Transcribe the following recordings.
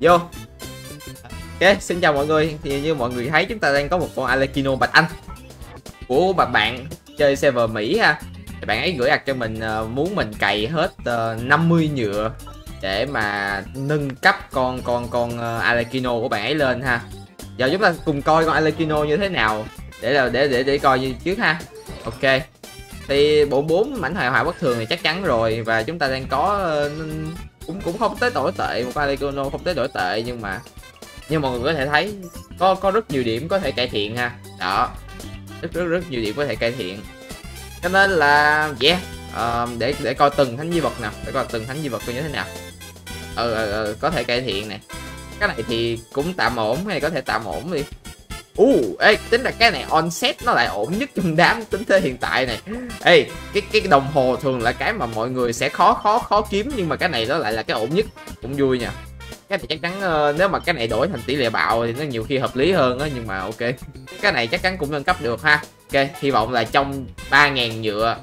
Vô. Ok, xin chào mọi người. Thì như mọi người thấy chúng ta đang có một con Arlecchino Bạch Anh của bà bạn chơi server Mỹ ha. Thì bạn ấy gửi ạc cho mình muốn mình cày hết 50 nhựa để mà nâng cấp con Arlecchino của bạn ấy lên ha. Giờ chúng ta cùng coi con Arlecchino như thế nào để coi như trước ha. Ok. Thì bộ 4 mảnh hài hòa bất thường thì chắc chắn rồi, và chúng ta đang có cũng không tới đổi tệ, một Arlecchino không tới đổi tệ, nhưng mà như mọi người có thể thấy có rất nhiều điểm có thể cải thiện ha. Đó. Rất nhiều điểm có thể cải thiện. Cho nên là để coi từng thánh di vật nào, để coi từng thánh di vật coi như thế nào. Có thể cải thiện nè. Cái này thì cũng tạm ổn, hay có thể tạm ổn đi. Ê, tính là cái này onset nó lại ổn nhất trong đám tính thế hiện tại này. Ê, cái đồng hồ thường là cái mà mọi người sẽ khó kiếm, nhưng mà cái này nó lại là cái ổn nhất, cũng vui nha. Cái này chắc chắn nếu mà cái này đổi thành tỷ lệ bạo thì nó nhiều khi hợp lý hơn á, nhưng mà ok. Cái này chắc chắn cũng nâng cấp được ha. Ok, hy vọng là trong 3.000 nhựa,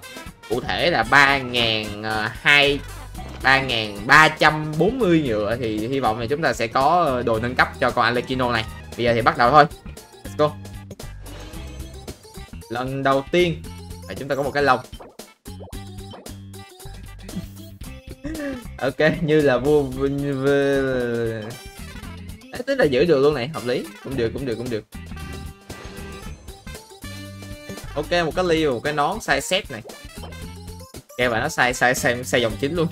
cụ thể là 3.340 nhựa thì hy vọng là chúng ta sẽ có đồ nâng cấp cho con Arlecchino này. Bây giờ thì bắt đầu thôi. Let's go. Lần đầu tiên là chúng ta có một cái lồng. Ok, như là vua tức là giữ được luôn này, hợp lý, cũng được. Ok, một cái ly và một cái nón size set này. Ok, và nó size dòng chính luôn.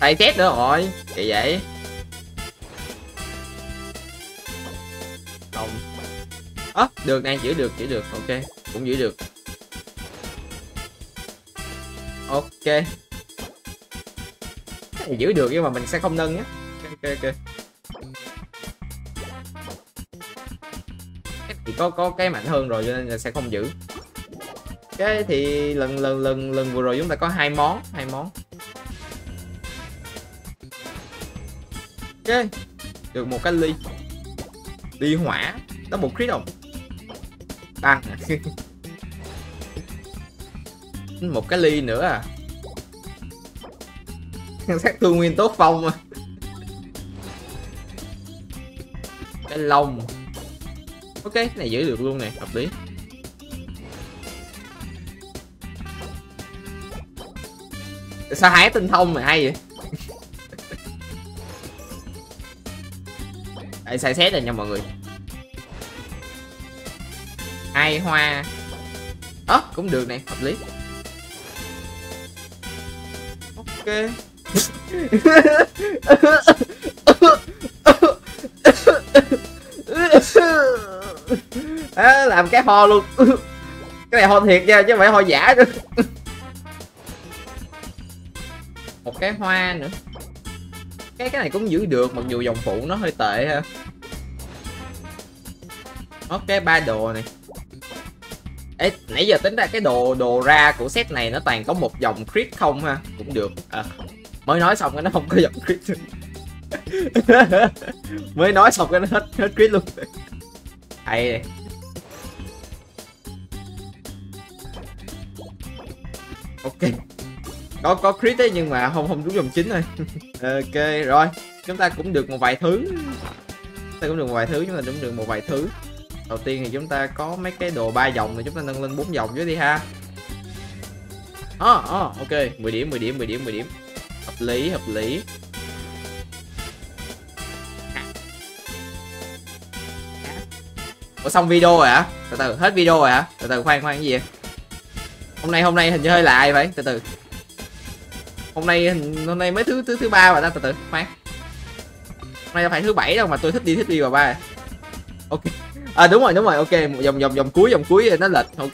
Size set nữa rồi, vậy. Không. Được này, giữ được, ok, cũng giữ được. Ok, giữ được nhưng mà mình sẽ không nâng nhé. Ok, thì có cái mạnh hơn rồi cho nên là sẽ không giữ. Ok, thì lần vừa rồi chúng ta có hai món. Ok, được một cái ly hỏa, nó một crit không tăng. Một cái ly nữa à. Sát thương nguyên tố phong à. Cái lông. Ok, cái này giữ được luôn nè, hợp lý. Sao hái tinh thông mà hay vậy. Đây, sai xét rồi nha mọi người. Hai hoa. Cũng được nè, hợp lý. Ok. Làm cái ho luôn. Cái này ho thiệt nha, chứ không phải ho giả nữa. Một cái hoa nữa. Cái này cũng giữ được, mặc dù dòng phụ nó hơi tệ ha. Ok, ba đồ này. Ê, nãy giờ tính ra cái đồ ra của set này nó toàn có một dòng crit không ha, cũng được. Mới nói xong cái nó không có dòng crit. Mới nói xong cái nó hết crit luôn. Hay. Ok. Có crit đấy nhưng mà không đúng dòng chính thôi. Ok, rồi. Chúng ta cũng được một vài thứ. Chúng ta cũng được một vài thứ. Đầu tiên thì chúng ta có mấy cái đồ 3 dòng thì chúng ta nâng lên 4 dòng với đi ha. Ok, 10 điểm. Hợp lý. Ủa xong video rồi hả? Từ từ, hết video rồi hả? Từ từ, khoan cái gì vậy? Hôm nay hình như hơi lạ vậy, từ từ. Hôm nay mới thứ ba mà ta, từ từ, khoan. Hôm nay phải thứ 7 đâu mà tôi thích đi vào 3. Ok. Đúng rồi, ok, dòng cuối nó lệch, ok.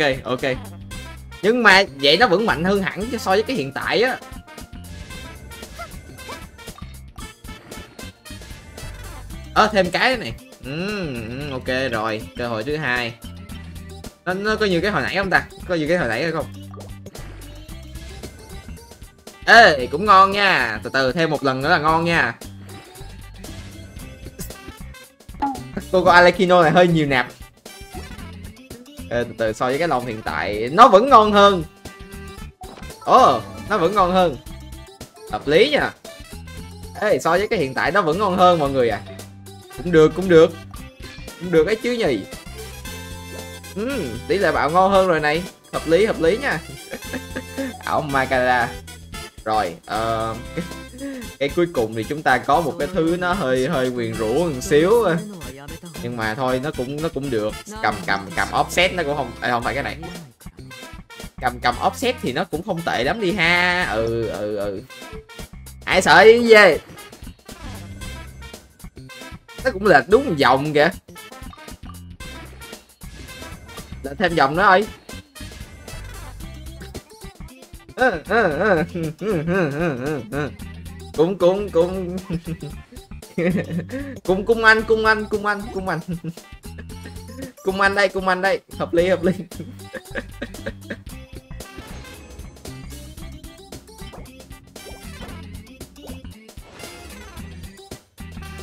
Nhưng mà vậy nó vẫn mạnh hơn hẳn chứ so với cái hiện tại á. Thêm cái này. Ok rồi, cơ hội thứ 2. Nó có như cái hồi nãy không ta? Có như cái hồi nãy không? Ê, cũng ngon nha, từ từ thêm một lần nữa là ngon nha. Cô con Arlecchino này hơi nhiều nạp. Từ từ, so với cái lồng hiện tại nó vẫn ngon hơn. Nó vẫn ngon hơn. Hợp lý nha. Ê, so với cái hiện tại nó vẫn ngon hơn mọi người à. Cũng được ấy chứ nhỉ. Tỷ lệ bạo ngon hơn rồi này. Hợp lý nha. Ảo Macala. Rồi cái cuối cùng thì chúng ta có một cái thứ nó hơi nguyền rủa một xíu, nhưng mà thôi nó cũng được. Cầm offset nó cũng không, không phải cái này. Cầm offset thì nó cũng không tệ lắm đi ha. Ai sợ gì vậy? Nó cũng là đúng một vòng kìa. Là thêm vòng nữa ơi. Cung anh đây. Hợp lý.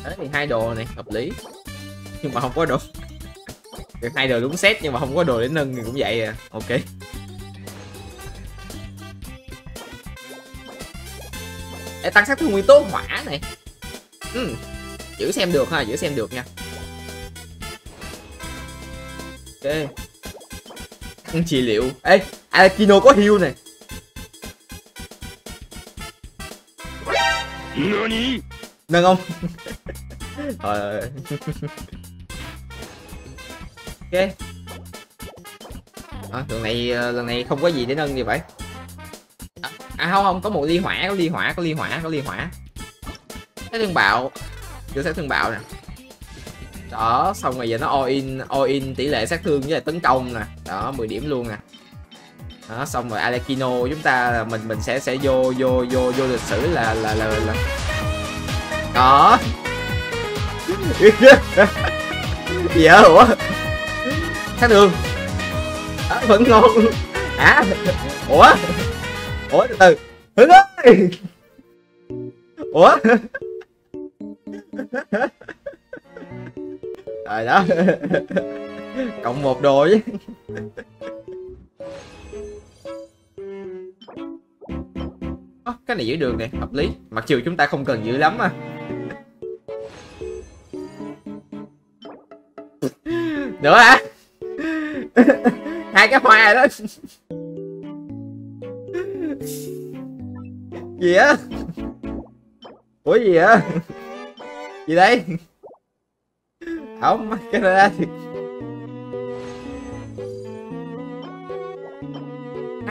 Đấy thì 2 đồ này hợp lý, nhưng mà không có đồ. 2 đồ đúng set nhưng mà không có đồ để nâng thì cũng vậy à. Ok. Để tăng sát thương nguyên tố hỏa này. Giữ xem được nha. Ok. Tăng trị liệu. Ê, Arlecchino có heal này. Nâng không? Ok. Lần này không có gì để nâng gì vậy. Không, có một ly hỏa. Cái thương bạo. Đưa sát thương bạo nè. Đó, xong rồi giờ nó all in tỷ lệ sát thương với lại tấn công nè. Đó, 10 điểm luôn nè. Đó, xong rồi Arlecchino chúng ta mình sẽ vô lịch sử là đó. Gì hả? Ủa? Sát thương. Đó, vẫn ngon. À? Ủa từ Hưng ơi. Ủa. Rồi đó. Cộng 1 đồ chứ. Cái này giữ được nè, hợp lý. Mặc dù chúng ta không cần giữ lắm à. Nữa hả? 2 cái hoa đó. Gì á? Ủa gì á? Gì đây? Ổng mắc cái ra thiệt.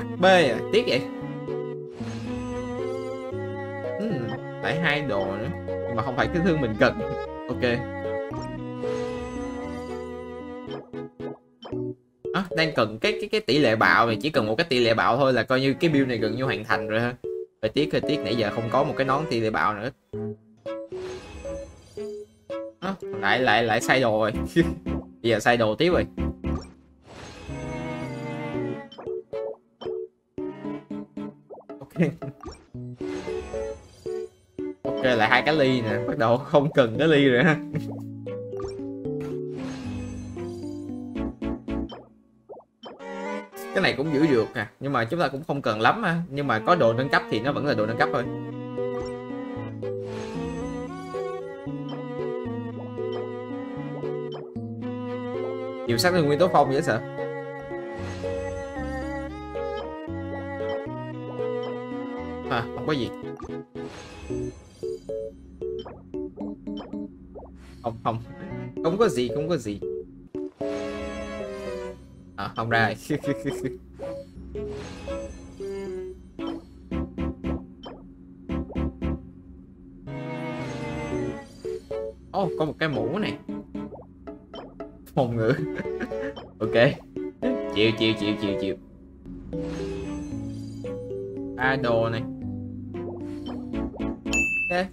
HB à, tiếc vậy. Phải 2 đồ nữa, nhưng mà không phải cái thương mình cần. Ok. À, đang cần cái tỷ lệ bạo này, chỉ cần một cái tỷ lệ bạo thôi là coi như cái build này gần như hoàn thành rồi ha. Hơi tiếc nãy giờ không có một cái nón tỷ lệ bạo nữa. À, lại sai đồ rồi. Bây giờ sai đồ tiếp rồi. Ok. Ok, lại 2 cái ly nè, bắt đầu không cần cái ly rồi ha. Cái này cũng giữ được à, nhưng mà chúng ta cũng không cần lắm ha. Nhưng mà có đồ nâng cấp thì nó vẫn là đồ nâng cấp thôi. Nhiều sát thương nguyên tố phong dễ sợ. À, không có gì. Không có gì. À, không ra rồi. Ồ, có một cái mũ này. Phòng ngự. Ok. Chịu. Đồ này. Ok.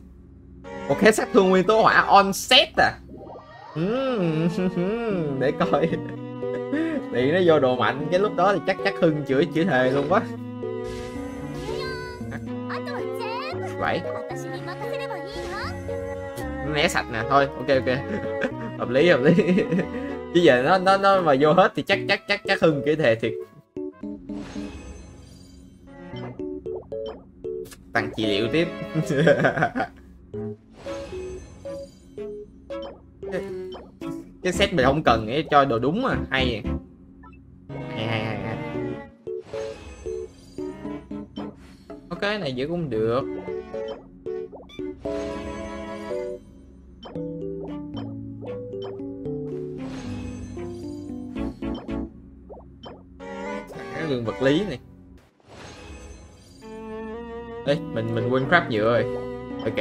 Một cái sát thương nguyên tố hỏa on set à. Để coi. Điện nó vô đồ mạnh, cái lúc đó thì chắc Hưng chửi thề luôn quá. Vậy. Né sạch nè, thôi, ok. Hợp lý. Chứ giờ nó mà vô hết thì chắc Hưng chửi thề thiệt. Tăng trị liệu tiếp. Cái set mình không cần để cho đồ đúng à, hay vậy. Hay. Ok, cái này giữ cũng được. Cái đường vật lý này. Ê, mình quên crap nhựa rồi. Ok.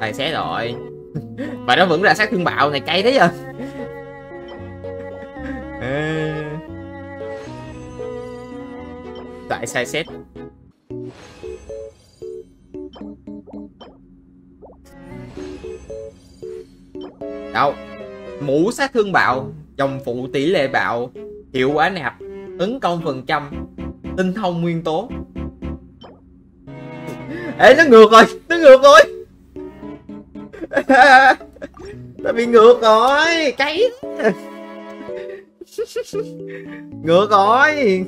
Tài xế rồi. Và nó vẫn ra sát thương bạo này, cay đấy giờ. Tại sai set. Đâu. Mũ sát thương bạo, dòng phụ tỷ lệ bạo, hiệu quả nạp, tấn công phần trăm, tinh thông nguyên tố. Ê, nó ngược rồi, nó bị ngược rồi, cái ngược rồi,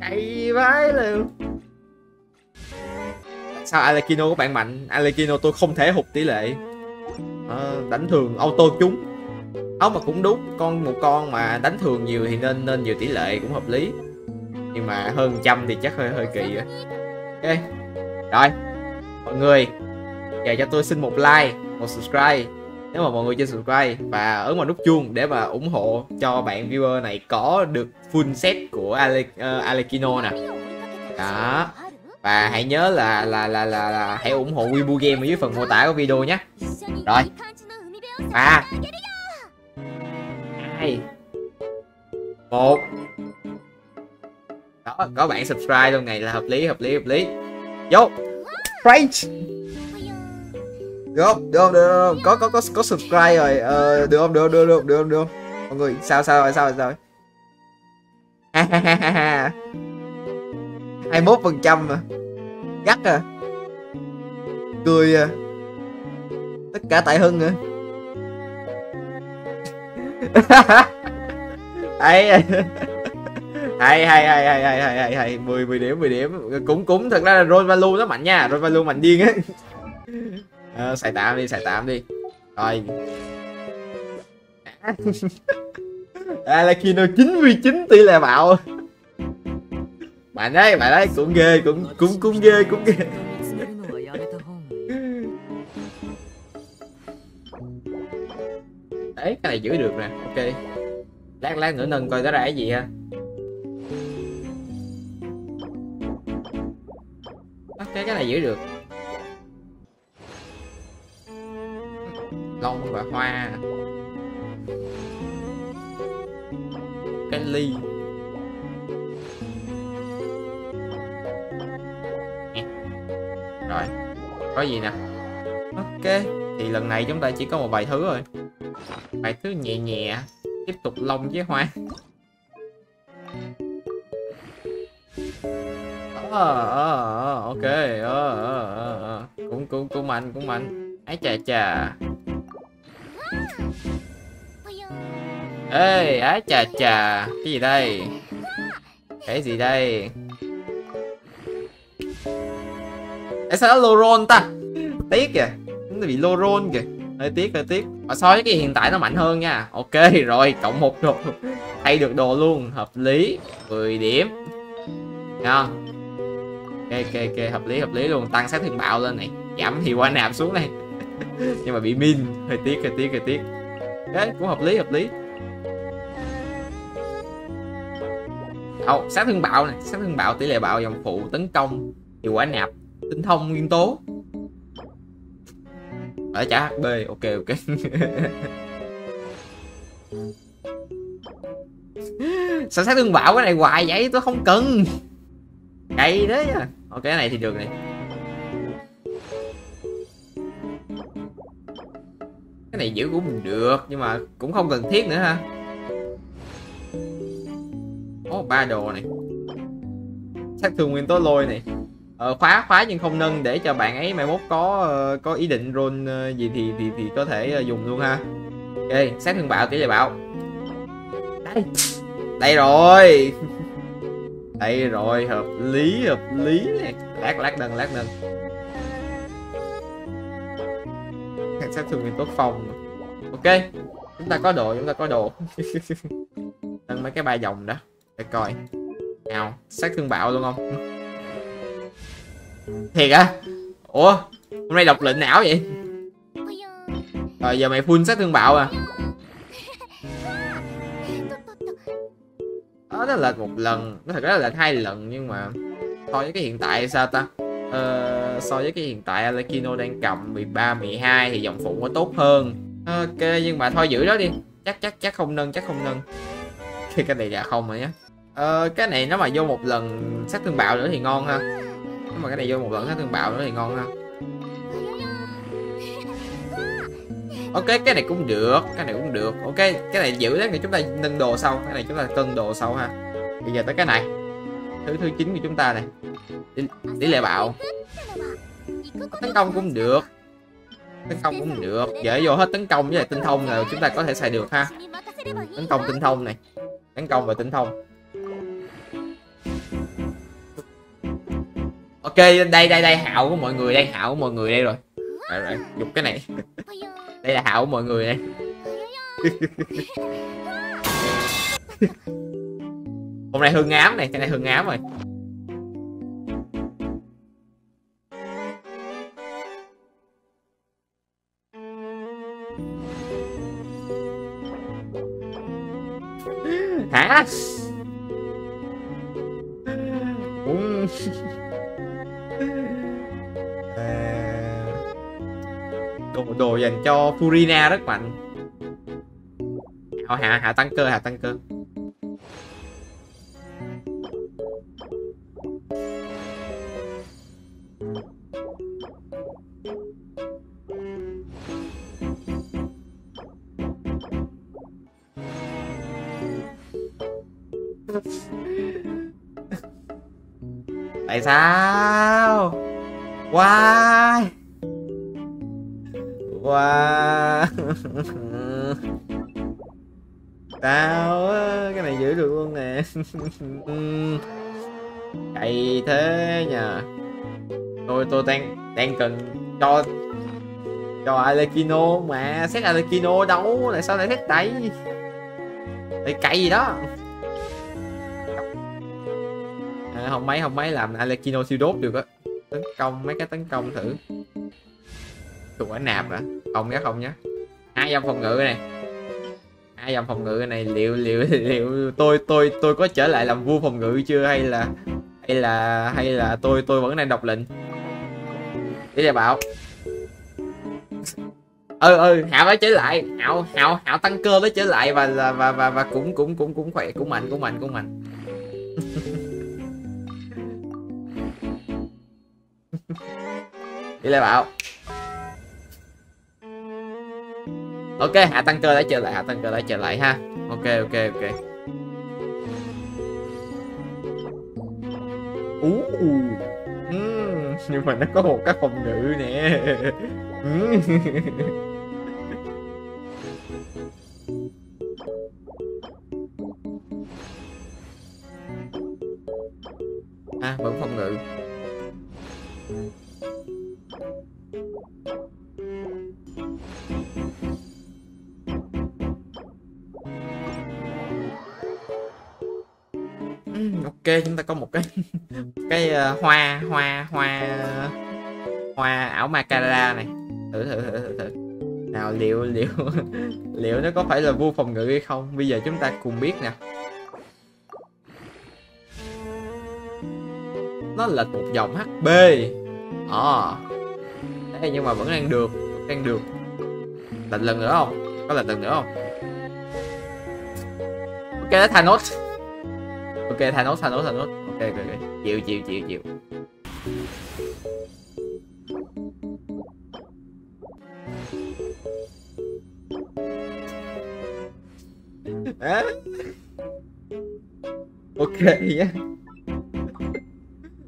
cay vãi luôn. Sao Arlecchino của bạn mạnh? Arlecchino tôi không thể hụt tỷ lệ, đánh thường auto trúng. Mà cũng đúng, một con mà đánh thường nhiều thì nên nhiều tỷ lệ cũng hợp lý, nhưng mà hơn 100 thì chắc hơi kỳ rồi. Ok, rồi mọi người, giờ cho tôi xin một like, một subscribe nếu mà mọi người chưa subscribe, và ấn vào nút chuông để mà ủng hộ cho bạn viewer này có được full set của Arlecchino nè đó. Và hãy nhớ là hãy ủng hộ Webuy Game ở dưới phần mô tả của video nhé. Rồi 3, 2, 1 đó, có bạn subscribe luôn này là hợp lý. Vô French. Được không? Có subscribe rồi. Được không? Mọi người sao rồi? 21% mà. Gắt à. Cười à. Tất cả tại Hưng à. Hay 10 điểm. Cũng thật ra là Rovalu nó mạnh nha, Rovalu mạnh điên á. Xài tạm đi. Rồi. Arlecchino 99 tỷ lệ bạo. Bạn đấy cũng ghê. Đấy, cái này giữ được nè. Ok. Lát nữa nâng coi nó ra cái gì ha. Ok, cái này giữ được. Long và hoa, cái ly rồi, có gì nè. Ok, thì lần này chúng ta chỉ có một vài thứ rồi, vài thứ nhẹ nhẹ, tiếp tục long với hoa. Ok, cũng mạnh, ấy chà. Ê, á chà, cái gì đây? Ê, sao nó loron ta? Tiếc kìa, nó bị loron kìa, hơi tiếc. So với cái hiện tại nó mạnh hơn nha. Ok rồi, cộng 1 đồ, thay được đồ luôn, hợp lý, 10 điểm. Ngon. Ok, hợp lý luôn, tăng sát thương bạo lên này, giảm hiệu quả nạp xuống này. Nhưng mà bị min, hơi tiếc. Đấy, cũng hợp lý. Sát thương bạo này, sát thương bạo, tỷ lệ bạo, dòng phụ, tấn công, hiệu quả nạp, tinh thông nguyên tố. Ở trả HP, ok. Sao sát thương bạo cái này hoài vậy, tôi không cần. Cay đấy à. Ok, cái này thì được này. Cái này giữ cũng được, nhưng mà cũng không cần thiết nữa ha. Có 3 đồ này. Sát thương nguyên tố lôi này. Khóa nhưng không nâng, để cho bạn ấy mai mốt có ý định roll gì thì có thể dùng luôn ha. Ok, sát thương bạo, tỷ lệ bạo. Đây rồi. Đây rồi, hợp lý nè. Lát đơn. Cảnh sát thường tốt phòng. Ok, chúng ta có đồ. Nên mấy cái ba dòng đó. Để coi. Nào, sát thương bạo luôn không? Thiệt á? Ủa, hôm nay đọc lệnh não vậy? Rồi giờ mày full sát thương bạo à? Đó là một lần, nó thật ra là hai lần, nhưng mà so với cái hiện tại sao ta? So với cái hiện tại Arlecchino đang cầm 13, 12 thì dòng phụ có tốt hơn. Ok, nhưng mà thôi giữ đó đi. Chắc không nâng. Cái này là không rồi nhá. Cái này nó mà vô một lần sát thương bạo nữa thì ngon ha. Ok, cái này cũng được. Ok, cái này giữ đấy, chúng ta nâng đồ sau, cái này chúng ta cân đồ sau ha. Bây giờ tới cái này, thứ 9 của chúng ta này, tỷ lệ bạo. Tấn công cũng được, dễ vô hết. Tấn công với lại tinh thông là chúng ta có thể xài được ha. Tấn công và tinh thông. Ok, đây hạo của mọi người đây rồi. Rồi dùng cái này. Đây là hạo của mọi người đây. Hôm nay hương ám này, cái này hương ám rồi. Hả? Cũng đồ dành cho Furina rất mạnh. Hạ tăng cơ. Tại sao? Why? Wow. Tao cái này giữ được luôn nè. Cày thế nhờ. Tôi đang cần cho Arlecchino mà. Xét Arlecchino đâu, tại sao lại xét tay? Tại cày gì đó. Không mấy làm Arlecchino siêu đốt được á. Tấn công mấy cái tấn công thử. Tụi nạp à? Không nhá. Hai dòng phòng ngự này. Liệu tôi có trở lại làm vua phòng ngự chưa, hay là tôi vẫn đang đọc lệnh. Để là bảo. Hạo đã trở lại, hạo tăng cơ đã trở lại và cũng khỏe, cũng mạnh. Đi lại bảo. Ok, hạ tăng cơ đã trở lại ha. Ok. Nhưng mà nó có một cái phòng ngự nè. À, vẫn phòng ngự. Ok, chúng ta có một cái hoa ảo Macara này. Thử. Nào, liệu nó có phải là vua phòng ngự hay không? Bây giờ chúng ta cùng biết nè. Nó lệch một dòng HP. Đấy, nhưng mà vẫn đang được. Lệch lần nữa không? Ok, đó Thanos. Ok, Thanos. Ok. Chịu. Ok nhá.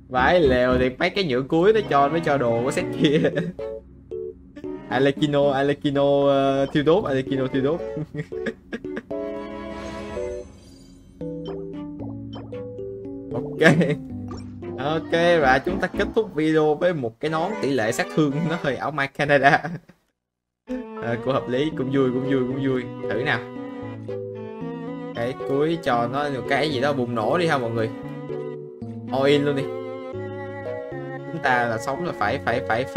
Vãi lèo thì mấy cái nhựa cuối nó cho đồ của set kia. Arlecchino thiêu đốt. Ok, và chúng ta kết thúc video với một cái nón tỷ lệ sát thương nó hơi ảo ma Canada. Cũng hợp lý, cũng vui, cũng vui, cũng vui. Thử nào. Cái cuối cho nó cái gì đó bùng nổ đi ha mọi người. All in luôn đi. Chúng ta là sống là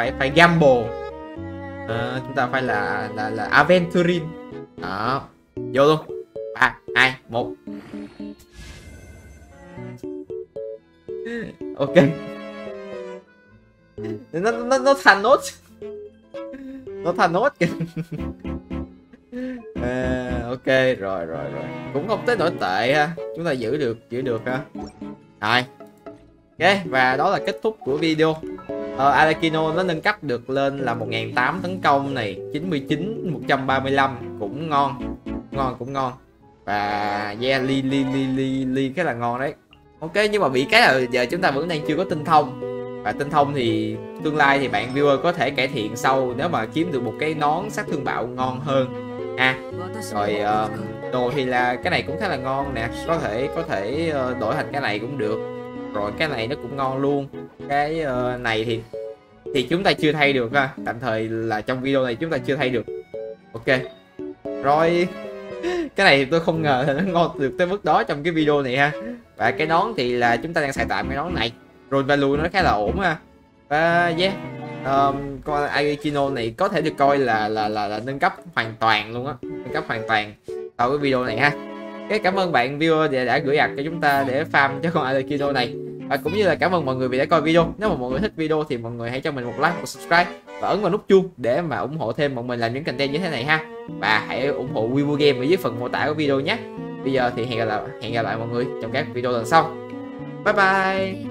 phải gamble. Chúng ta phải là aventurin. Đó. Vô luôn. 3, 2, 1. Ok. Nó thành nốt. Nó thành nốt kìa. Ok, rồi. Cũng không tới nổi tệ ha. Chúng ta giữ được ha. Rồi. Ok, và đó là kết thúc của video. Arlecchino nó nâng cấp được lên là 1.800 tấn công này, 99, 135 cũng ngon. Cũng ngon. Và yeah, ly cái là ngon đấy. Ok, nhưng mà bị cái là giờ chúng ta vẫn đang chưa có tinh thông. Và tinh thông thì tương lai thì bạn viewer có thể cải thiện sau nếu mà kiếm được một cái nón sát thương bạo ngon hơn. Rồi đồ thì là cái này cũng khá là ngon nè, có thể đổi thành cái này cũng được. Rồi cái này nó cũng ngon luôn. Cái này thì chúng ta chưa thay được ha. Tạm thời là trong video này chúng ta chưa thay được. Ok. Rồi cái này thì tôi không ngờ nó ngon được tới mức đó trong cái video này ha. Và cái nón thì là chúng ta đang xài tạm cái nón này. Rồi value nó khá là ổn ha. Và yeah, con Arlecchino này có thể được coi là nâng cấp hoàn toàn luôn á, nâng cấp hoàn toàn sau cái video này ha. Cái cảm ơn bạn viewer đã gửi ạc cho chúng ta để farm cho con Arlecchino này, và cũng như là cảm ơn mọi người vì đã coi video. Nếu mà mọi người thích video thì mọi người hãy cho mình một like, một subscribe và ấn vào nút chuông để mà ủng hộ thêm bọn mình làm những content như thế này ha. Và hãy ủng hộ Webuy Game ở dưới phần mô tả của video nhé. Bây giờ thì hẹn gặp lại mọi người trong các video lần sau. Bye bye.